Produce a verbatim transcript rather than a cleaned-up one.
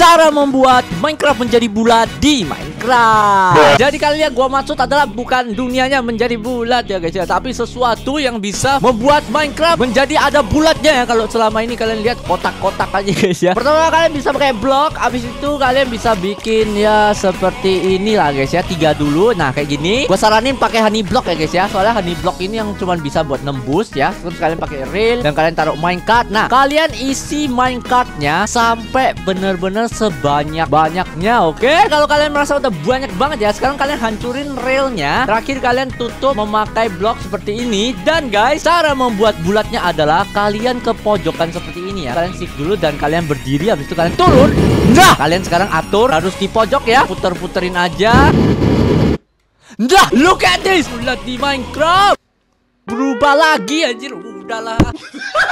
cara membuat Minecraft menjadi bulat di Minecraft. Jadi kali ini gua maksud adalah bukan dunianya menjadi bulat ya guys ya, tapi sesuatu yang bisa membuat Minecraft menjadi ada bulatnya ya. Kalau selama ini kalian lihat kotak-kotak aja guys ya. Pertama kalian bisa pakai blok, habis itu kalian bisa bikin ya seperti inilah guys ya, tiga dulu. Nah kayak gini. Gua saranin pakai honey block ya guys ya, soalnya honey block ini yang cuman bisa buat nembus ya. Terus kalian pakai rail dan kalian taruh minecart. Nah, kalian isi minecartnya sampai bener-bener sebanyak-banyaknya, oke? Okay? Kalau kalian merasa udah banyak banget ya, sekarang kalian hancurin railnya. Terakhir kalian tutup memakai blok seperti ini. Dan guys, cara membuat bulatnya adalah kalian ke pojokan seperti ini ya. Kalian shift dulu dan kalian berdiri, habis itu kalian turun. Nah, kalian sekarang atur harus di pojok ya. Puter-puterin aja. Nah, look at this. Bulat di Minecraft. Berubah lagi anjir. Udahlah.